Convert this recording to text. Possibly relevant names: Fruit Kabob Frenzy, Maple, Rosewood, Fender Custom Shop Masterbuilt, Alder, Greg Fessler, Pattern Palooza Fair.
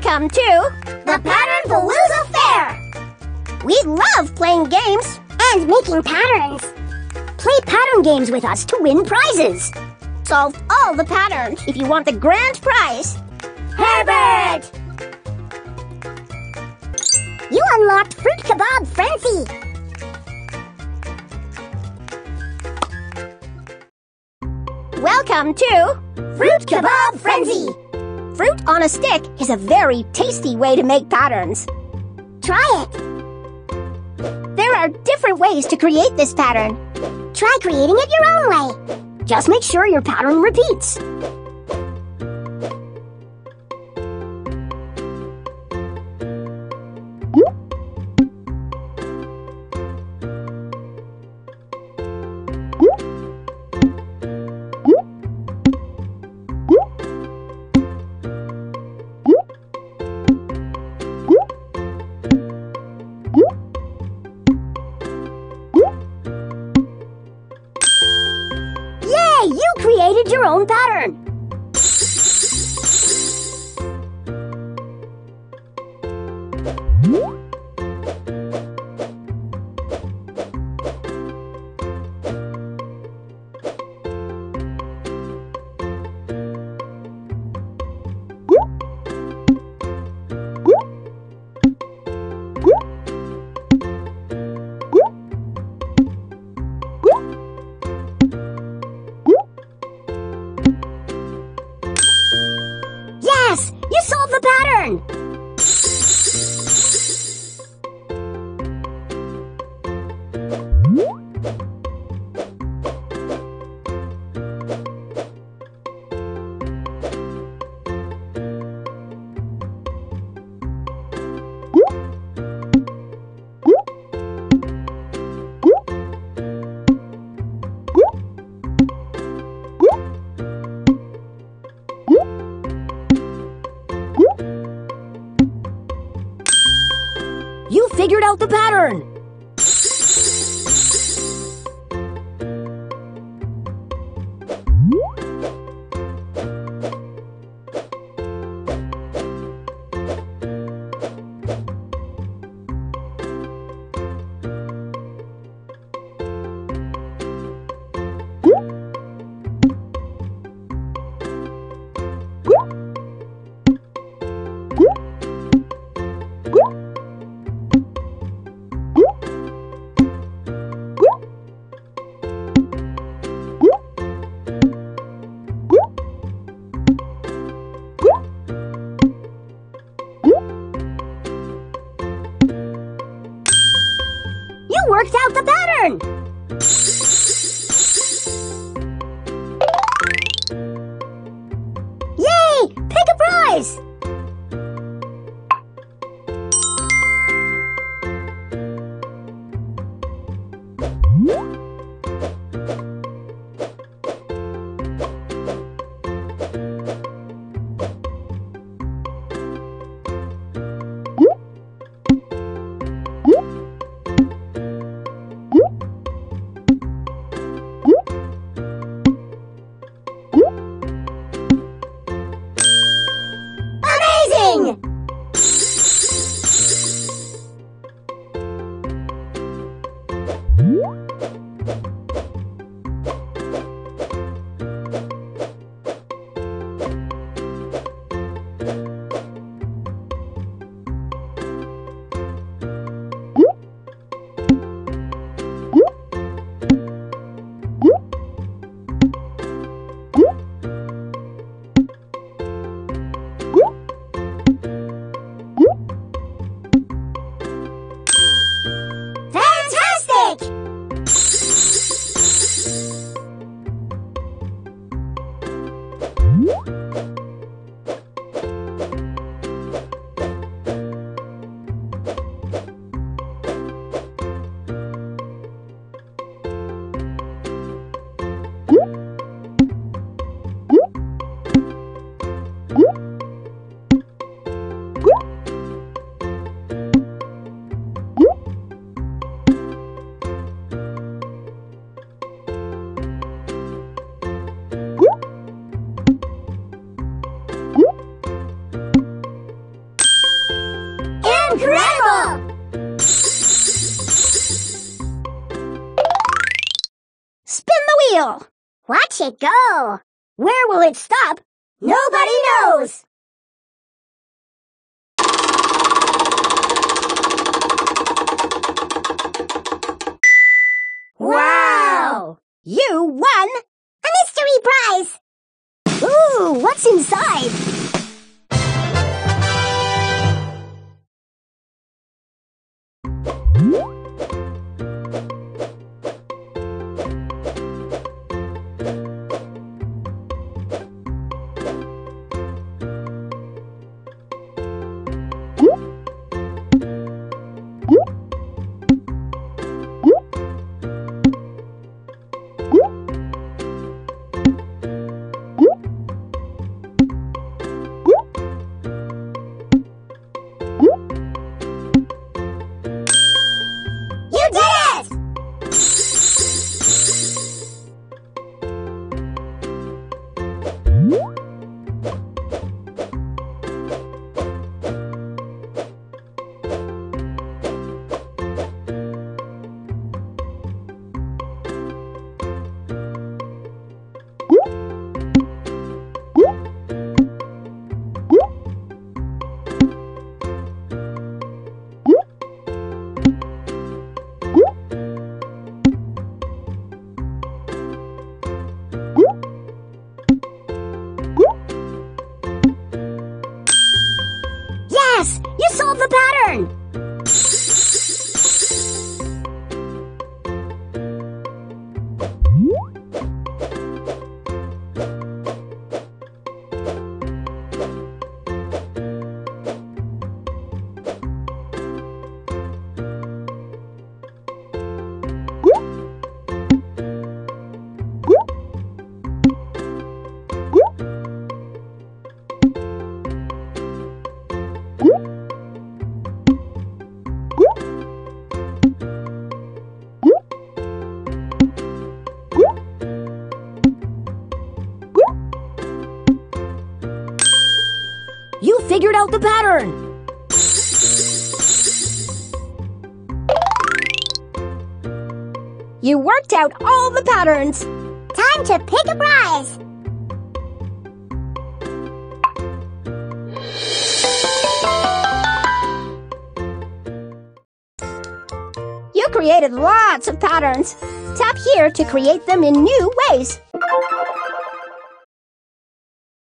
Welcome to the Pattern Palooza Fair! We love playing games and making patterns. Play pattern games with us to win prizes. Solve all the patterns if you want the grand prize. Herbert! You unlocked Fruit Kabob Frenzy! Welcome to Fruit Kabob Frenzy! Fruit on a stick is a very tasty way to make patterns. Try it! There are different ways to create this pattern. Try creating it your own way. Just make sure your pattern repeats. You created your own pattern! You solved the pattern! You figured out the pattern! Worked out the pattern! Yay! Pick a prize! Incredible! Spin the wheel! Watch it go! Where will it stop? Nobody knows! Wow! You won a mystery prize! Ooh, what's inside? You solved the pattern! You figured out the pattern! You worked out all the patterns! Time to pick a prize! You created lots of patterns! Tap here to create them in new ways!